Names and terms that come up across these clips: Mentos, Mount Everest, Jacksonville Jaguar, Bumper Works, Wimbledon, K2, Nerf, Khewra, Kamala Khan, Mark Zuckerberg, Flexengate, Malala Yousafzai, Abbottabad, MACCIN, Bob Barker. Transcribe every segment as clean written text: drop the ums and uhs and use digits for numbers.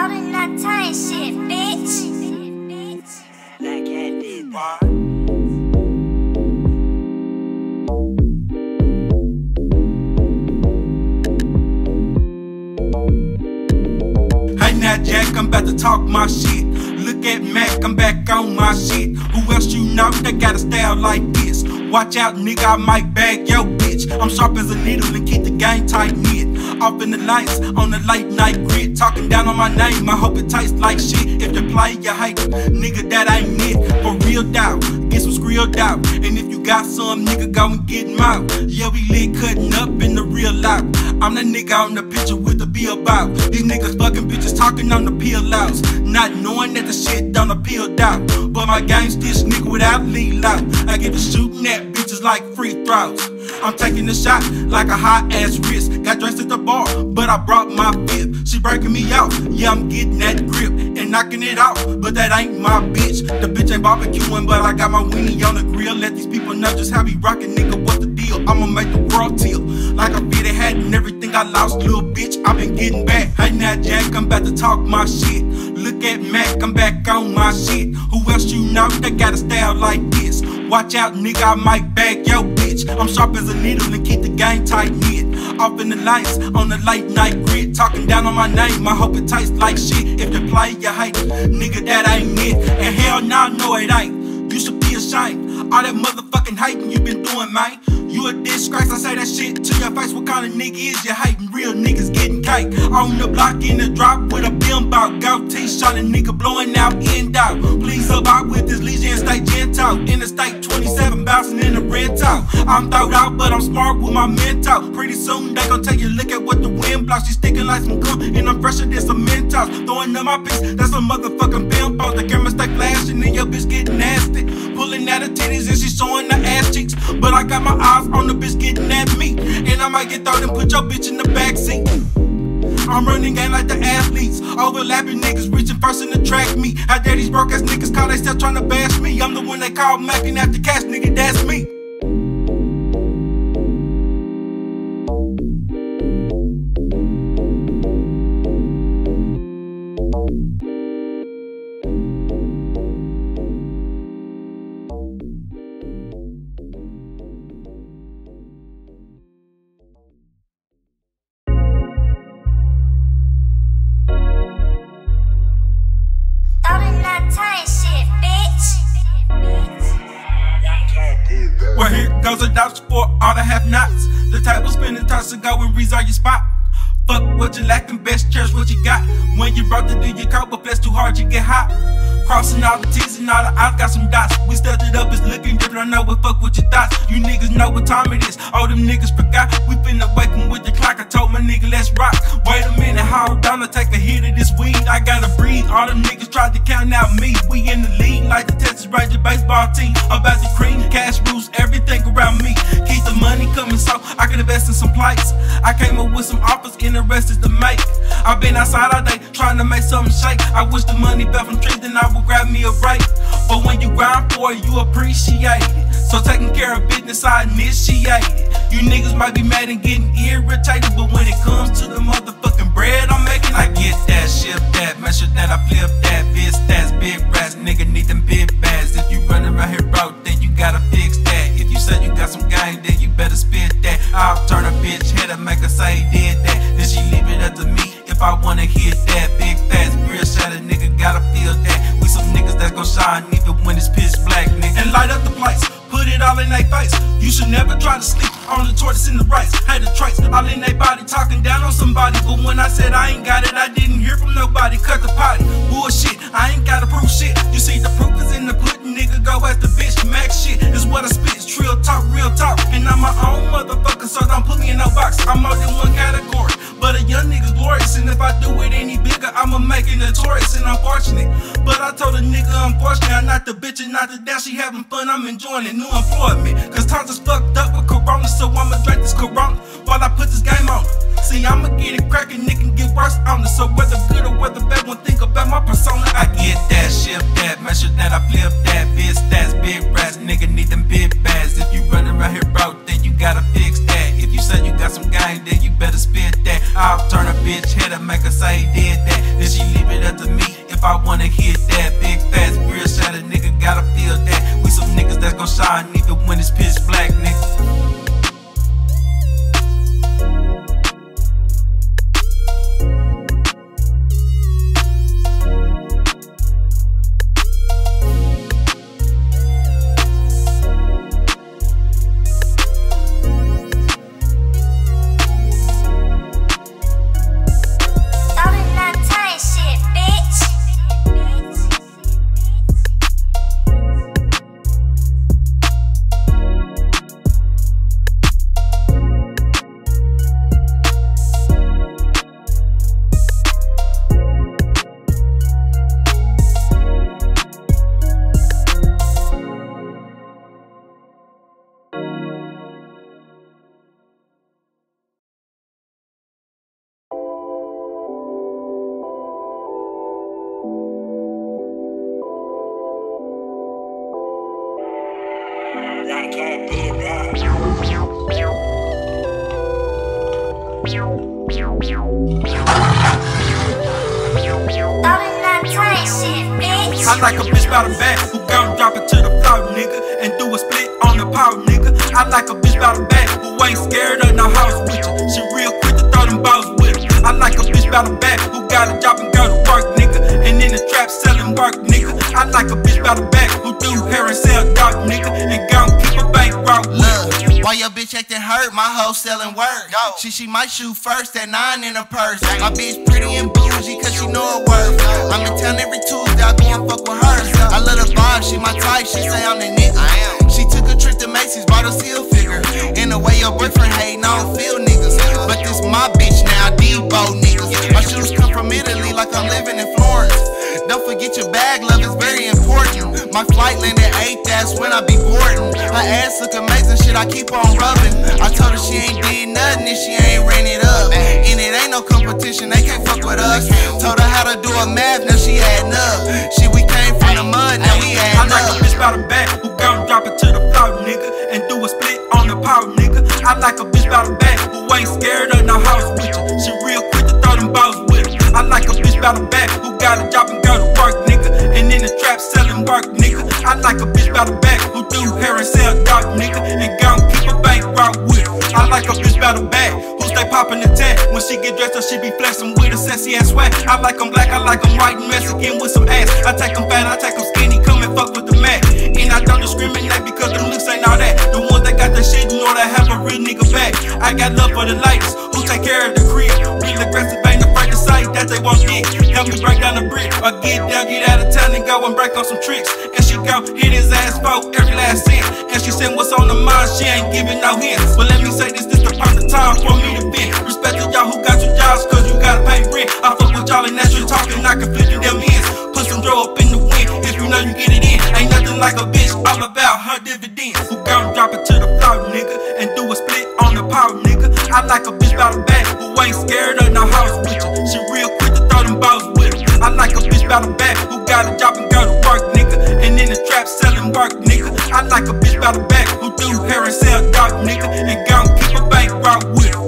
All in that tight shit, bitch. I can't do that. Hey now, Jack, I'm about to talk my shit. Look at Mac, I'm back on my shit. Who else you know that got a style like this? Watch out, nigga, I might bag yo bitch. I'm sharp as a needle and keep the game tight knit. Off in the lights, on the late night grid. Talking down on my name, I hope it tastes like shit. If you play, you hate it, nigga, that ain't it. For real doubt, get some grilled out. And if you got some, nigga, go and get him out. Yeah, we lit cutting up in the real life. I'm the nigga on the picture with the bill bout. These niggas fucking bitches talking on the peel outs, not knowing that the shit done appealed out. But my game's this nigga without lead out. I get to shooting at bitches like free throws. I'm taking a shot like a hot ass wrist. Got dressed at the bar, but I brought my fifth. She breaking me out, yeah, I'm getting that grip and knocking it off, but that ain't my bitch. The bitch ain't barbecuing, but I got my weenie on the grill. Let these people know just how we rockin', nigga, what the deal. I'ma make the world tilt like a fitted hat and everything I lost, little bitch. I been getting back. Hey now, Jack, I'm about to talk my shit. Look at Mac, I'm back on my shit. Who else you know that got a style like this? Watch out, nigga, I might bag yo bitch. I'm sharp as a needle and keep the game tight knit. Off in the lights, on the late night grid. Talking down on my name, I hope it tastes like shit. If you play, you hate it, nigga, that ain't it. And hell nah, no it ain't. You should be ashamed. All that motherfucking hating you been doing, man. You a disgrace, I say that shit to your face. What kind of nigga is you hating? Real niggas getting cake. On the block in the drop with a bimbo. Go T-shirt and nigga blowing out end out. Please help out with this legion, stay gentle. Interstate 27, bouncing in the rental. I'm thought out, but I'm smart with my mental. Pretty soon they gon' take a look at what the wind blocks. She's sticking like some cum, and I'm fresher than some Mentos. Throwing up my piece, that's a motherfucking bimbo. The camera stay flashing and your bitch getting nasty. Pulling out her titties and she showing her ass cheeks. But I got my eyes on the bitch getting at me, and I might get thrown and put your bitch in the backseat. I'm running game like the athletes, overlapping niggas reaching first and attract me. How dare these broke ass niggas call they still trying to bash me? I'm the one they call mackin' after cash, nigga, that's me. Well, here goes a dodge for all the have-nots. The table's spinning, toss to go and reserve your spot. Fuck what you lacking, best cherish what you got. When you brought to do your coat, but flex too hard, you get hot. Crossing all the T's and all the I's, got some dots. We stepped it up, it's looking different, I know what fuck with your thoughts. You niggas know what time it is, all them niggas forgot. We finna wake em with the clock, I told my nigga let's rock. Wait a minute, hold on, I take a hit of this weed. I gotta breathe, all them niggas tried to count out me. We in the lead, like the Texas Rangers baseball team. About to cream, cash rules, everything around me. Keep the money coming so I can invest in some plates. I came up with some offers, interested to make. I've been outside all day, trying to make something shake. I wish the money fell from trees, then I would grab me a break. But when you grind for it, you appreciate it. So taking care of business, I initiate it. You niggas might be mad and getting irritated, but when it comes to the motherfucking bread I'm making, I get that, shift that, make sure that I flip that. Bitch, that's big rats, nigga need them big bags. If you running around here broke, then you gotta fix that. If you say you got some game, then you better spit that. I'll turn a bitch head and make her say did that. Then she leave it up to me if I wanna hit that. Big fast, real shot, a nigga gotta feel that. We some niggas that's gon' shine even when it's pitch black, nigga. And light up the place, put it all in they face. You should never try to sleep on the tortoise and the rice. Had the traits all in they body, talking down on somebody. But when I said I ain't got it, I didn't hear from nobody. Cut the potty, bullshit, I ain't gotta prove shit. You see the proof is in the pudding, nigga, go at the bitch. Mac shit is what I spit, trill talk, real talk. And I'm my own motherfucker, so don't put me in no box. I'm more than one category, but a young nigga's glorious. And if I do it any bigger, I'ma make it notorious. And unfortunate, but I told a nigga unfortunate, I'm not the bitch and not the down. She having fun, I'm enjoying it. New employment, cause times is fucked up with corona. So I'ma drink this corona while I put this game on. See, I'ma get it crackin', nigga, get worse on it. So whether good or whether bad, one think about my persona. I get that, shift that, make sure that I flip that. Bitch, that's big rats, nigga need them big bags. If you running around here broke, then you gotta fix that. If you say you got some game, then you better spit that. I'll turn a bitch head and make her say did that. Then she leave it up to me if I wanna hit that. Big fast real shot, a nigga gotta feel that. We some niggas that's gon' shine even when it's pitch black, nigga. That cat did that. I like a bitch bout a bag who gon' drop it to the floor, nigga, and do a split on the power, nigga. I like a bitch bout a bag who ain't scared of no house with you. She real quick to throw them balls with her. I like a bitch bout a bag who got a job and go to work, nigga, and in the trap selling work, nigga. I like a bitch bout a bag who do hair and sell dark, nigga, and gon' keep a bankroll. Look, why your bitch actin' hurt? My hoe selling work. She might shoot first, that 9 in her purse. My bitch pretty and bougie, cause she know her worth. I'm in town every Tuesday, I go and fuck with her. I love the vibe, she my type, she say I'm that nigga. She took a trip to MACCI's, bought a seal figure. In the way your boyfriend hatin', I don't feel niggas. But this my bitch now, Debo niggas. My shoes come from Italy like I'm living in Florence. Don't forget your bag, love is very important. My flight landed 8th, that's when I be boarding. Her ass look amazing, shit, I keep on rubbing. I told her she ain't did nothing if she ain't ran it up. And it ain't no competition, they can't fuck with us. Told her how to do a math, now she addin' up. Shit, we came from the mud, now we addin' up. I like a bitch bout a bag who gon' drop it to the floor, nigga, and do a split on the power, nigga. I like a bitch bout a bag who ain't scared of no house with you. She real quick to throw them balls with her. I like a bitch bout a bag who got a job and go to work, nigga, and in the trap selling work, nigga. I like a bitch bout a bag who do hair and sell dark, nigga, and gon' keep a bankroll with her. I like a bitch bout a bag who stay poppin' the tag. When she get dressed up, she be flexin' with a sassy ass swag. I like 'em black, I like 'em white, Mexican with some ass. I take 'em fat, I take 'em skinny, come and fuck with the Mac. And I don't discriminate because them looks ain't all that. The ones that got that shit, you know they have a real nigga back. I got love for the ladies who take care of the crib. Real aggressive, ain't afraid to say that they want dick. Help me break down the brick, or get down, get out of town and go and break on some tricks. And she go hit his ass for every last cent. And she said what's on her mind, she ain't giving no hints. But let me say this, this the perfect time for me to bend. Respect to y'all who got your jobs, cause you gotta pay rent. I fuck with y'all and that's your talking, I can flip you them ends. Put some throw up in the wind, if you know you get it in. Ain't nothing like a bitch, all about her dividends. Who gon' drop it to the floor, nigga, and do a split on the power, nigga. I like a bitch bout a bag who ain't scared of no house with you. She real quick to throw them balls with her. I like a bitch bout a bag who got a job and go to work, nigga, and in the trap selling work, nigga. I like a bitch bout a bag who do hair and sell dark, nigga, and gon' keep a bankroll with her.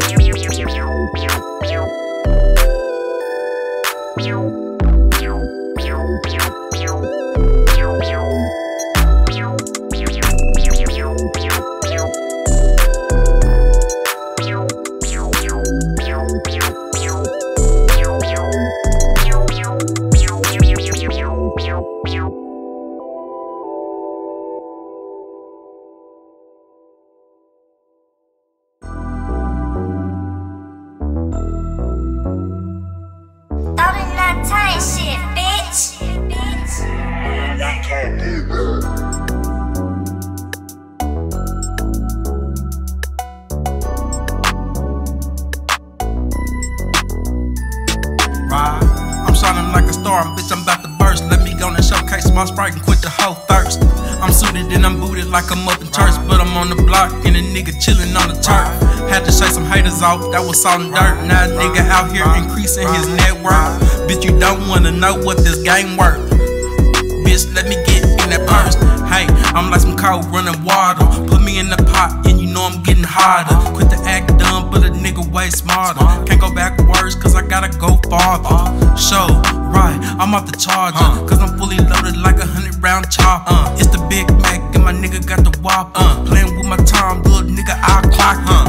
I'm shining like a star, and bitch, I'm about to burst. Let me go and showcase my sprite and quit the whole thirst. I'm suited and I'm booted like I'm up in church, but I'm on the block and a nigga chillin' on the turf. Had to shake some haters off, that was salt and dirt. Now a nigga out here increasing his network. Bitch, you don't wanna know what this game worth. Bitch, let me get in that purse. Hey, I'm like some cold running water. Put me in the pot and you know I'm getting hotter. Quit the act dumb, but a nigga way smarter. Can't go backwards cause I gotta go farther. Show right, I'm off the charger, cause I'm fully loaded like a 100-round chopper. It's the Big Mac and my nigga got the whopper. Playing with my time, little nigga, I'll clock you.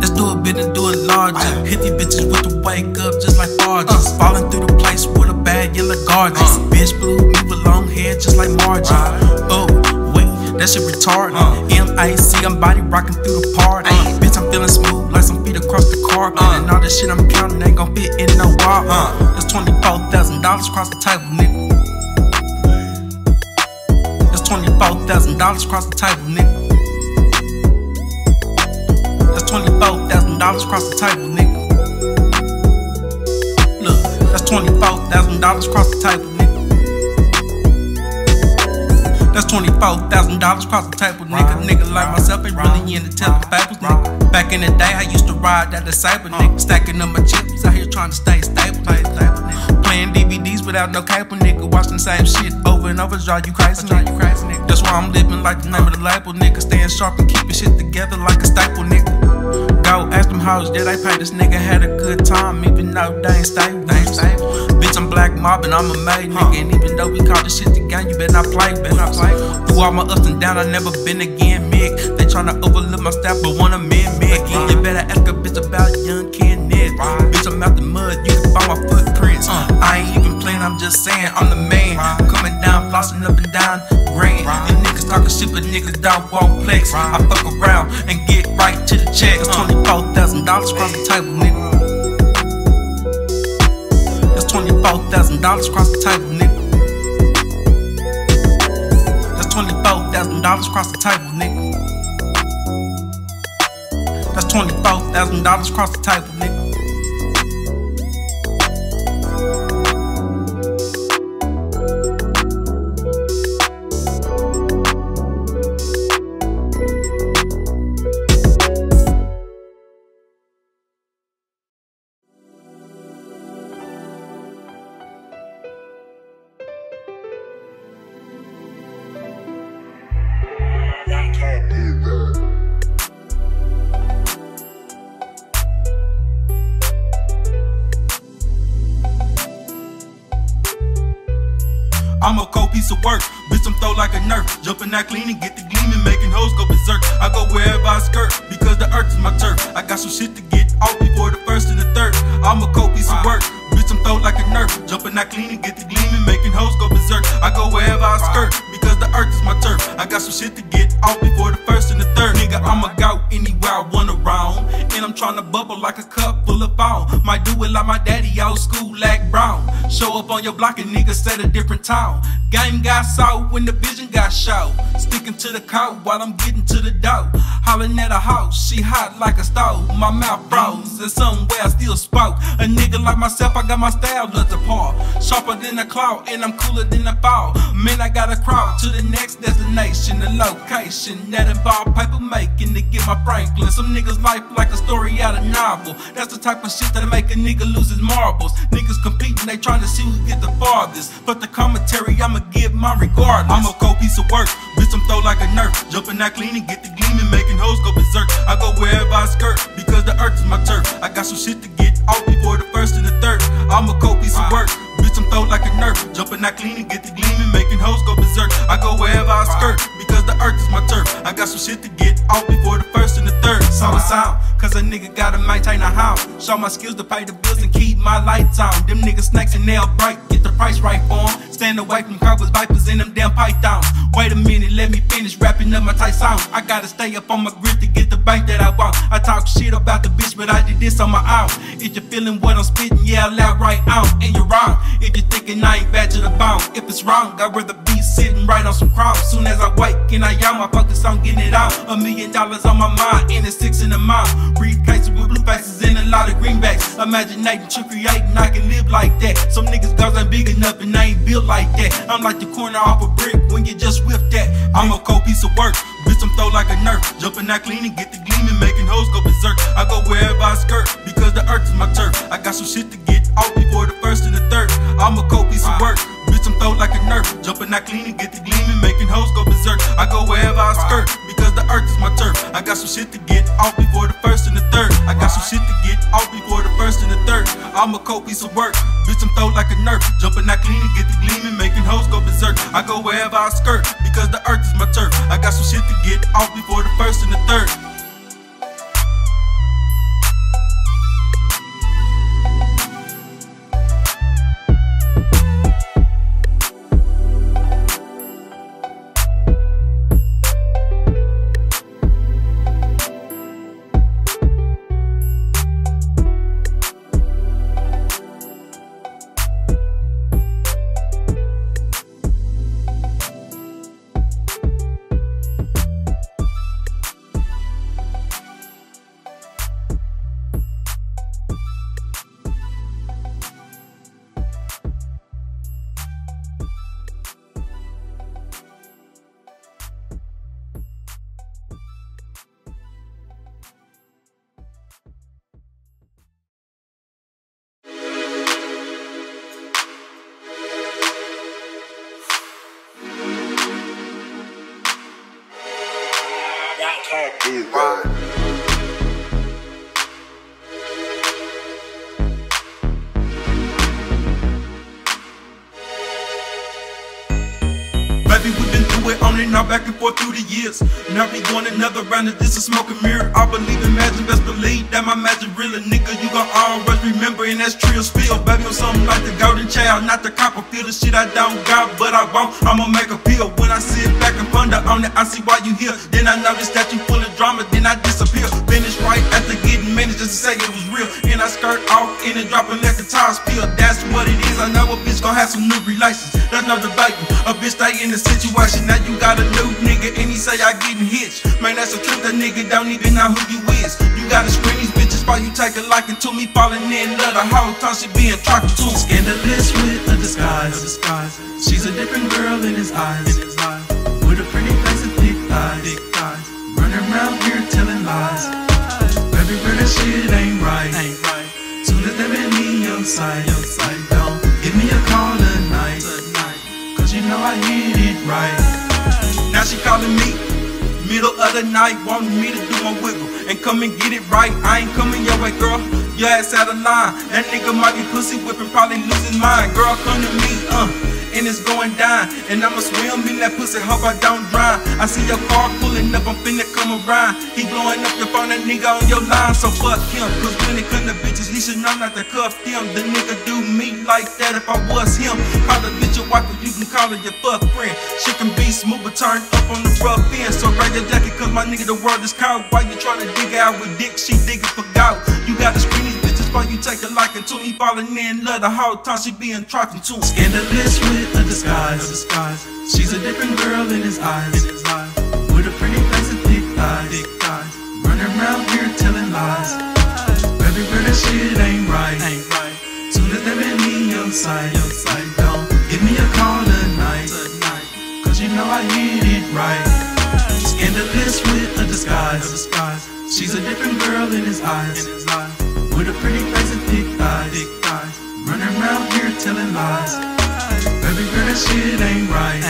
Let's do a bit and do it larger. Hit these bitches with the wake up just like Farges. Falling through the place with a bag yellow garden. Bitch blue, me with long hair just like Margie. Oh, that shit retarded. MIC, I'm body rocking through the party. Bitch, I'm feeling smooth like some feet across the carpet. And all that shit I'm counting ain't gon' fit in no wall. That's $24,000 across the table, nigga. That's $24,000 across the table, nigga. That's $24,000 across the table, nigga. Look, that's $24,000 across the table, nigga. That's $24,000 across the table, nigga. Nigga like myself ain't really into telling fables, nigga. Back in the day, I used to ride that Disciple, nigga. Stacking up my chips, out here trying to stay stable, nigga. Playing DVDs without no cable, nigga. Watching the same shit over and over, drive you crazy, nigga. That's why I'm living like the name of the label, nigga. Staying sharp and keeping shit together like a staple, nigga. Go ask them hoes, yeah, they pay. This nigga had a good time, even though they ain't stable, Bitch, I'm black mob and I'm a made, nigga. And even though we call this shit the gang, you better not play, Through all my ups and downs, I never been again, Mick. They tryna overlook my staff, but wanna mend Mick. You better ask a bitch about young Ken Ned. Bitch, I'm out the mud, you can find my footprints. I ain't even playing, I'm just saying, I'm the man. Coming down, flossing up and down, grand. You niggas talking shit, but niggas don't want flex. I fuck around and get right to the check. That's $24,000 across the table, nigga. $24,000 across the table, nigga. That's $24,000 across the table, nigga. That's $24,000 across the table, nigga. I can't do that. I'm a cold piece of work, bitch, I'm throw like a nerf. Jumping that clean and get the gleaming, making hoes go berserk. I go wherever I skirt, because the earth is my turf. I got some shit to get off before the first and the third. I'm a cold piece of work, bitch, I'm throw like a nerf. Jumping that clean and get the gleaming, making hoes go berserk. I go wherever I skirt, because the earth is my turf. I got some shit to get off before the first and the third. Nigga, I'ma go anywhere I wanna roam. And I'm tryna bubble like a cup full of foam. Might do it like my daddy, old school, like Brown. Show up on your block and niggas set a different tone. Game got sold when the vision got show. Sticking to the code while I'm getting to the dough. Hollering at a hoe, she hot like a stove. My mouth froze and somewhere I still spoke. A nigga like myself, I got my style just apart. Sharper than a claw and I'm cooler than a ball. Man, I gotta crawl to the next destination. The location that involve paper making to get my Franklin. Some niggas life like a story out of novel. That's the type of shit that'll make a nigga lose his marbles. Niggas competing, they trying to see who get the farthest. But the commentary, I'ma give my regardless. I'm a cold piece of work, bitch, I'm throw like a nerf. Jumping that clean and get the gleaming, making hoes go berserk. I go wherever I skirt, because the earth is my turf. I got some shit to get off before the first and the third. I'm a cold piece of work, bitch, I'm throw like a nerf. Jumping that clean and get the gleaming, making hoes go berserk. I go wherever I skirt, because the earth is my turf. I got some shit to get off before the first and the third. So it's out, cause a nigga gotta maintain a house. Show my skills to pay the bills and keep my lights on. Them niggas snakes and they'll break, get the price right for them. Stand away from cobras, vipers, and them damn pythons. Wait a minute, let me finish wrapping up my tight sound. I gotta stay up on my grit to get the bank that I want. I talk shit about the bitch, but I did this on my own. If you're feeling what I'm spitting, yeah, I'll out right on. And you're wrong, if you're thinking I ain't bad to the bone. If it's wrong, I'd rather be sitting right on some cross. Soon as I wake and I yawn, I focus on getting it out. $1 million on my mind, and it's 6 in the mind. Briefcases with blue faces and a lot of greenbacks. Imaginating, to creating, I can live like that. Some niggas' girls ain't big enough and they ain't built like that. I'm like the corner off a brick when you just whip that. I'm a cold piece of work, bitch, I'm throw like a nerf. Jumping out clean and get the gleaming, making hoes go berserk. I go wherever I skirt, because the earth is my turf. I got some shit to get off before the first and the third. I'm a cold piece of work, bitch, I'm throw like a nerf. Jumping out clean and get the gleaming, making hoes go berserk. I go wherever I skirt, because the earth is my turf. I got some shit to get off before the first and the third. I got some shit shit to get off before the first and the third. I'm a cold piece of work, bitch, I'm throwed like a nerf. Jumping out clean to get the gleaming, making hoes go berserk. I go wherever I skirt, because the earth is my turf. I got some shit to get off before the first and the third. Baby, we've been through it on and off, back and forth through the years. Now we going another round of this, a smoke and mirror. I believe in magic, best believe that my magic real. A nigga, you gon' always remember, and that's Trill's feel. Baby, I'm something like the golden child, not the copper feel. The shit I don't got, but I won't, I'ma make a pill. When I sit back and ponder on it, I see why you here. Then I notice that you full of drama, then I disappear. Finish right after getting managed just to say it was real. And I skirt off in and drop and let the tires spill. That's what it is, I know a bitch gon' have some new relations. That's no debating, a bitch stay in the situation. Now you got a new nigga and he say I getting hitched. Man, that's a trip, that nigga don't even know who you is. You gotta screen these bitches while you take a liking to me. Falling in love the whole time, she being attracted to me. Scandalous with a disguise, she's a different girl in his eyes, with a pretty face and thick thighs, running around here telling lies. Baby, girl, that shit ain't right. Soon as they met me outside, don't give me a call tonight, cause you know I hit it right. Now she calling me, middle of the night, wanting me to do my wiggle and come and get it right. I ain't coming your way, girl, your ass out of line. That nigga might be pussy whipping, probably losing mine. Girl, come to me, and it's going down. And I'ma swim in that pussy, hope I don't drown. I see your car pulling up, I'm finna come around. He blowing up your phone, that nigga on your line. So fuck him, cause when it comes to bitches, he should know not to cuff them. The nigga do me like that if I was him. Call the bitch your wife, or you can call her your fuck friend. She can be smooth but turn up on the rough end. So raise your jacket cause my nigga, the world is cold. Why you tryna dig out with dick, she digging for gout. You gotta scream these bitches before you take a liking to me. Falling in love the whole time, she being attracted to. Scandalous with a disguise, she's a different girl in his eyes, with a pretty face and thick thighs, running around here telling lies. Baby, girl, that shit ain't right. Soon as they met me outside, don't give me a call tonight, cause you know I hit it right. Scandalous with a disguise, she's a different girl in his eyes, with a pretty face and thick thighs, running around here telling lies. Baby, girl, that shit ain't right.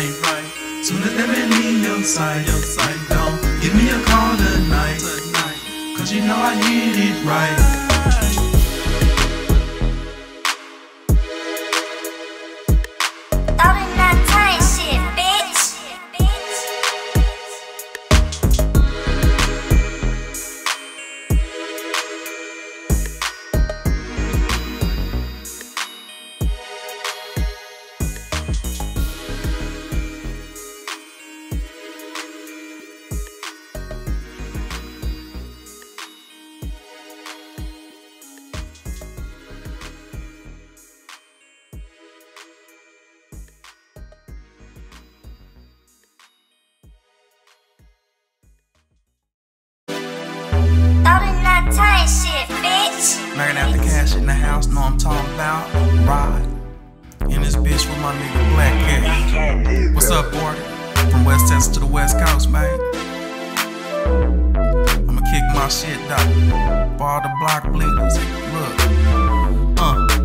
Soon as they met me outside, don't give me a call tonight, cause you know I hit it right. Magging out the cash in the house, know I'm talking about. Ride in this bitch with my nigga Black Cat. What's up, boy? From West Texas to the West Coast, man. I'ma kick my shit, dog. For all the block bleeders,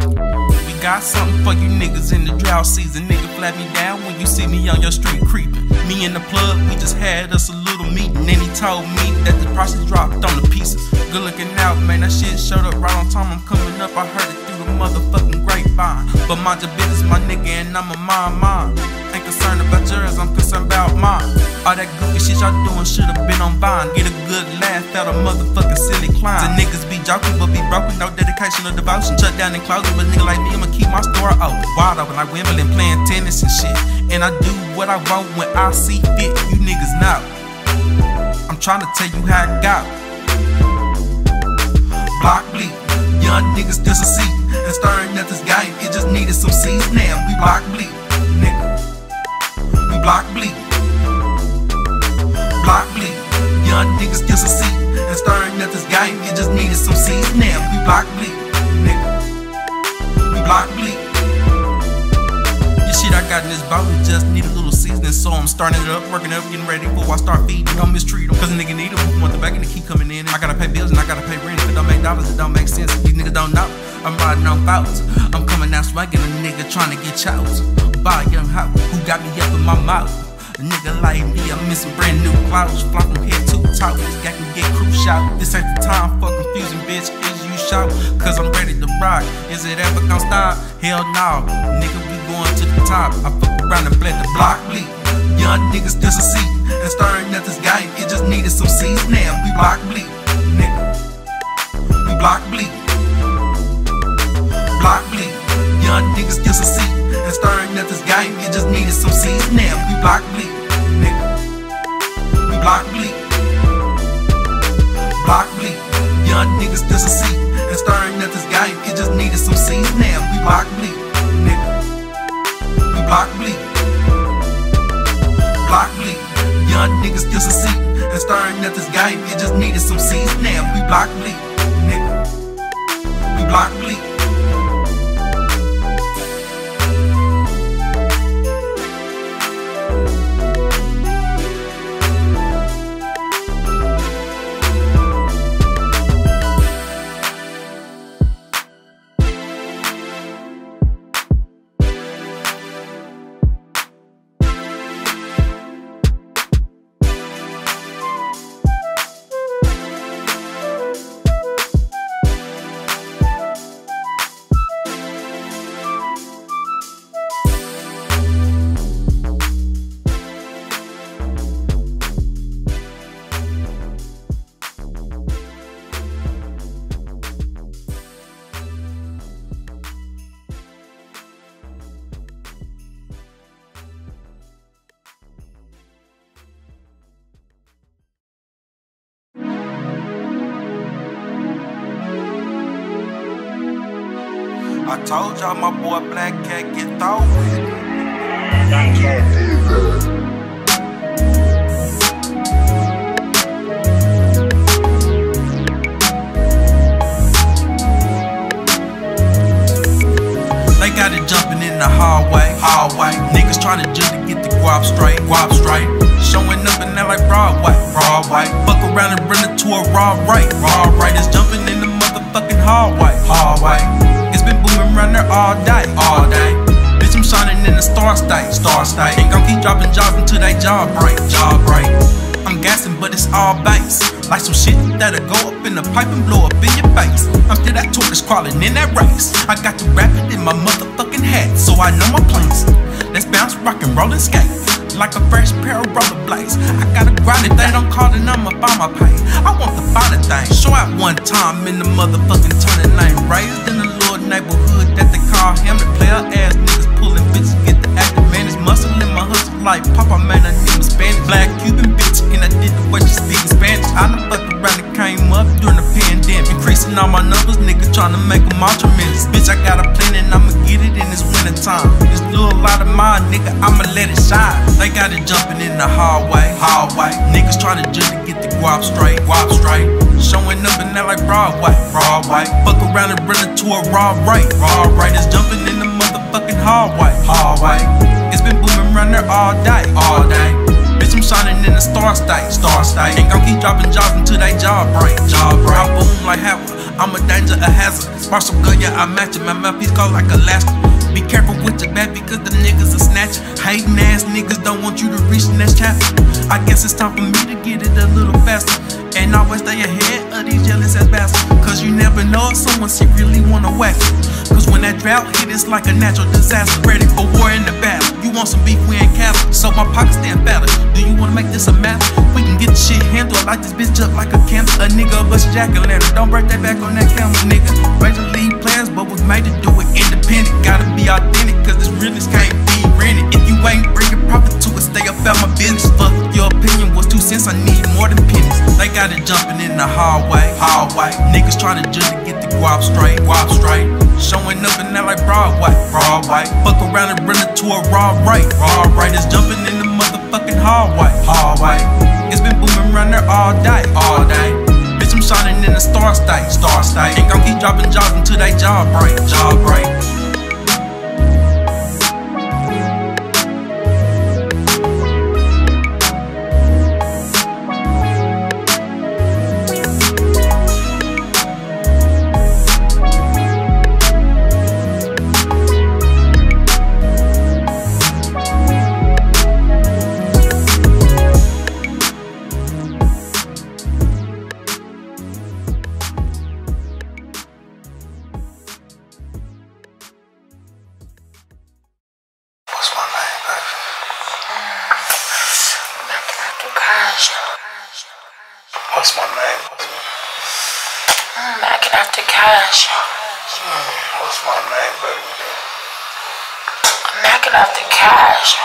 look. We got something for you niggas in the drought season. Nigga, flat me down when you see me on your street creeping. Me in the plug, we just had us a little from me. And then he told me that the price is dropped on the pizza. Good looking out, man, that shit showed up right on time. I'm coming up, I heard it through the motherfucking grapevine. But mind your business, my nigga, and I'ma mind mine. Ain't concerned about yours, I'm concerned about mine. All that goofy shit y'all doing should've been on Vine. Get a good laugh out of motherfucking silly climb. The niggas be joking but be broke with no dedication or devotion. Shut down and close it, but nigga like me, I'ma keep my store open. Wild open like Wimbledon playing tennis and shit. And I do what I want when I see fit. You niggas know I'm tryna tell you how it got. Block bleak, young niggas just a seat. And stirring up this game, it just needed some seeds. Now we block bleak, nigga. We block bleak. Block bleak, young niggas just a seat. And stirring up this game, it just needed some seeds. Now we block bleak, nigga. We block bleak. I got in this bottle, just need a little seasoning. So I'm starting it up, working up, getting ready before I start feeding. Don't mistreat them, cause a nigga need them. Want the back and the key coming in. I gotta pay bills and I gotta pay rent. If it don't make dollars, it don't make sense. These niggas don't know, I'm riding on bouts. I'm coming out swagging, a nigga trying to get chows. Buy a young hop, who got me up in my mouth. A nigga like me, I'm missing brand new clouds. Fly from head to toe, this guy can get crucial. This ain't the time for confusing, bitch. Is you shout, cause I'm ready to rock. Is it ever gonna stop? Hell no, nigga. Going to the top, I fuck around and bled the block bleak. Young niggas just a seat, and stirring at this game, it just needed some seeds. Now we block bleak, nigga. We block bleak. Block bleak. Young niggas just a seat, and stirring at this game, it just needed some seeds. Now we block bleak, nigga. We block bleak. Block bleak. Young niggas just a seat, and stirring at this game, it just needed some seeds. Now we block bleak, nigga. Block bleak. Block bleak. Young niggas just a seat. And stirring at this game, it just needed some seeds. Now we block bleak, nigga. We block bleak. I told y'all my boy Black Cat get thrown with it. Black Cat fever. They got it jumping in the hallway. Niggas trying to just to get the guap straight. Showing up and that like Broadway. Fuck around and bring it to a raw right. It's jumping in the motherfucking hallway. Around there all day. Bitch, I'm shining in the star state. Ain't gon' keep dropping jobs until they job break. I'm gassing, but it's all bass. Like some shit that'll go up in the pipe and blow up in your face. I'm still that tortoise crawling in that race. I got you rapping in my motherfucking hat, so I know my place. Let's bounce, rock and roll and skate. Like a fresh pair of rollerblades. I gotta grind it, they don't call the number by my pay. I want the finer thing. Show out one time in the motherfucking turning lane. Raised in the neighborhood that they call him the player. Ass niggas pulling bitches, get the active man. It's muscle in my hustle like Papa, man, I knew was Spanish. Black Cuban bitch, and I did the way she speaking Spanish. I done fucked around and came up during the pandemic. Increasing all my numbers, nigga trying to make them all tremendous. Bitch, I got a plan and I'ma get it in this winter time. This little light of mine, nigga, I'ma let it shine. They got it jumping in the hallway. Niggas trying to just get the guap straight. Showing up and that like Broadway. Fuck around and run into a raw right. It's jumping in the motherfucking hallway. It's been booming around there all day. Bitch, I'm shining in the star state. Ain't gon' keep dropping jobs until they job break. I boom like Howard, I'm a danger, a hazard. Sparks some gun, yeah, I match it. My mouthpiece go like Alaska. Be careful with your back because the niggas are snatching. Hating ass niggas don't want you to reach the next chapter. I guess it's time for me to get it a little faster, and always stay ahead of these jealous ass bastards. Cause you never know if someone secretly wanna whack it. Cause when that drought hit, it's like a natural disaster. Ready for war in the battle. You want some beef, we ain't cattle. So my pockets stand fatter. Do you wanna make this a matter? We can get the shit handled. Light this bitch up like a candle. A nigga bust a jack-o'-lantern. Don't break that back on that camera, nigga. Regular league plans, but was made to do it independent. Gotta be authentic, cause this realness can't be rented. If you ain't bringing profit to it, stay up out my business. Fuck your opinion was 2 cents, I need more than pennies. They got it jumping in the hallway. Niggas try to just get the guap straight. Showing up and out like Broadway. Fuck around and run it to a raw right. It's jumping in the motherfucking hallway. It's been booming around there all day. Bitch, I'm shining in the star state. Ain't gon' keep dropping jobs until they job break. What's my name? Mackin after cash. What's my name, baby? Mackin after cash.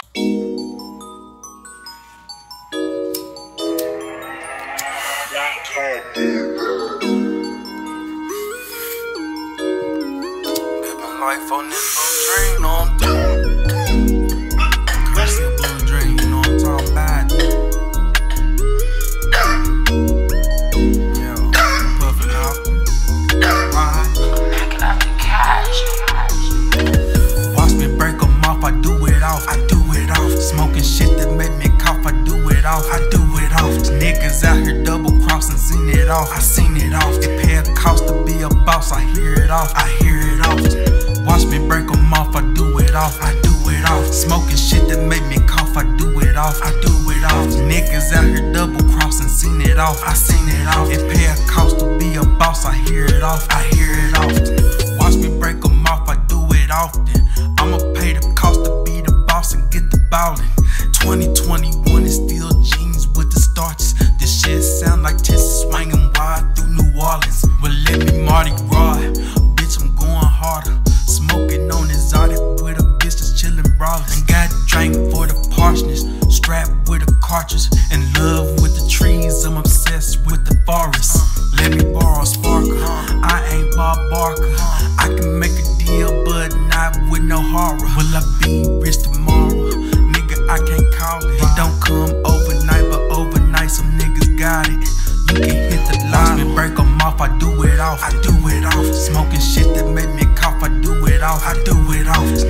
I can't do that. Living life on this blue dream, on I seen it off. It pay a cost to be a boss. I hear it off. Watch me break them off. I do it off. Smoking shit that make me cough. I do it off. Niggas out here double crossing. Seen it off. It pay a cost to be a boss. I hear it off. Watch me break them off. I do it often. I'ma pay the cost to be the boss and get the ballin'. 2021 is still jeans with the starches. This shit sound like Texas swinging wide through New Orleans. Well, let me Mardi Gras, bitch, I'm going harder. Smoking on exotic with a bitch that's chilling brawlers. And got drank for the parsonage, strapped with a cartridge. In love with the trees, I'm obsessed with the forest. Let me borrow a sparkler, I ain't Bob Barker. I can make a deal, but not with no horror. Will I be rich tomorrow? Nigga, I can't call it. It don't come overnight, but overnight some niggas got it. You can hit the line. Watch me break them off. I do it off. Smoking shit that make me cough. I do it off.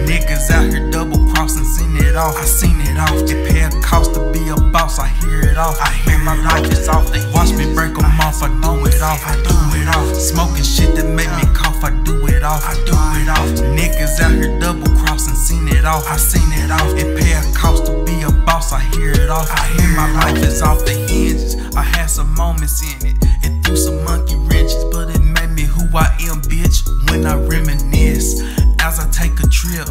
Niggas out here double crossing. Seen it off. It pay a cost to be a boss. I hear it off. Man, my life is off. Watch me break them off. I do it off. Smoking shit that make me cough. I do it off. Niggas out here double crossing. Seen it off. It pay a cost to be a boss. I hear it off. My life is off the hinges. I had some moments in it. It threw some monkey wrenches, but it made me who I am, bitch. When I reminisce, as I take a trip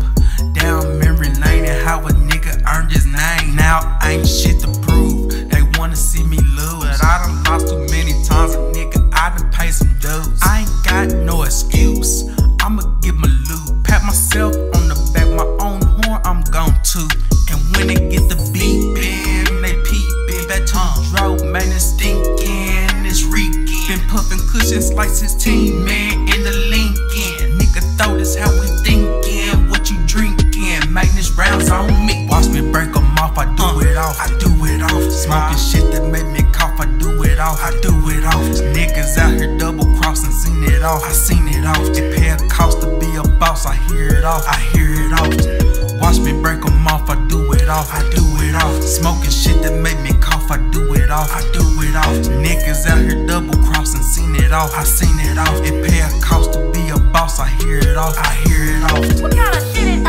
down memory lane and how a nigga earned his name. Now I ain't shit to prove. They wanna see me lose, but I done lost too many times, and nigga, I done paid some dues. I ain't got no excuse. I'ma give my loot, pat myself on the back, my own horn. I'm gone too, and when it get the beat, bam, they peepin'. That tongue drove, man, it's stinkin', it's reekin'. Been puffin' cushions like 16, man, in the Lincoln. Nigga, throw this how we thinkin', what you drinkin'? Magnus rounds on me. Watch me break them off, I do it off. Smoking shit that make me cough, I do it off. Niggas out here double crossing, seen it off. It pay a cost to be a boss, I hear it off. Watch me break them off, I do it off. Smoking shit that make me cough, I do it off. Niggas out here double crossing, seen it off. It pay a cost to be a boss, I hear it off. What kind of shit is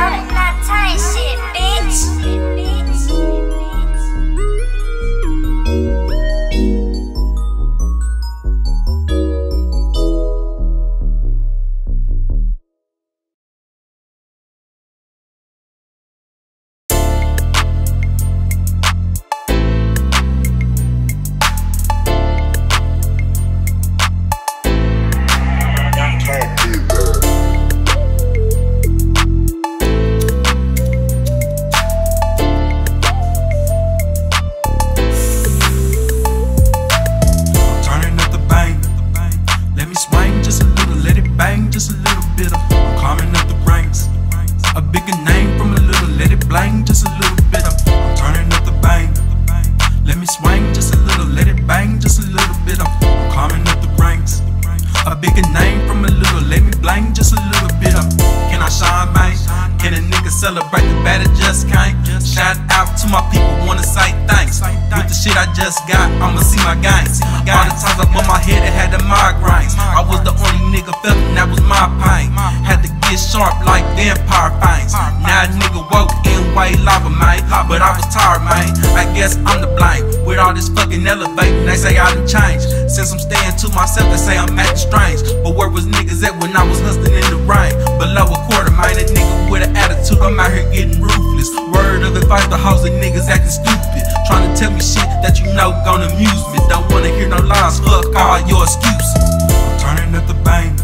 bling just a little bit up. Can I shine, man? Can a nigga celebrate the battle just came? Shout out to my people, wanna say thanks. With the shit I just got, I'ma see my gangs. All the times I bumped my head and had the migraines. I was the only nigga felt and that was my pain. Had to get sharp like vampire fangs. Now a nigga woke in white lava, man. But I was tired, man. I guess I'm the blame. With all this fucking elevating, they say I done changed. Since I'm staying to myself, they say I'm acting strange. But where was niggas at when I was hustling in the rain? Below a quarter, man, a nigga with an attitude. I'm out here getting ruthless. Word of advice, the hoes and niggas acting stupid. Trying to tell me shit that you know gon' amuse me. Don't wanna hear no lies, fuck all your excuses. I'm turning up the bang.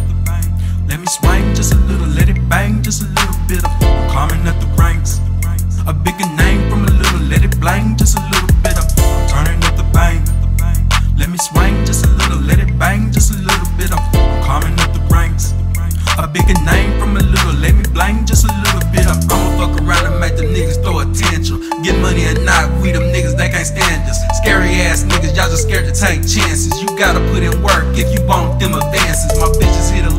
Let me swing just a little, let it bang just a little bit. I'm climbing up the ranks. A bigger name from a little, let it bang just a little bit. I'm turning up the bang. Let me swing just a little, let it bang just a little bit. I'm climbing up the ranks. A bigger name from a little, let me bang just a little bit. I'ma fuck around and make the niggas throw a tantrum. Get money or not, we them niggas they can't stand us. Scary ass niggas, y'all just scared to take chances. You gotta put in work if you want them advances. My bitches hit a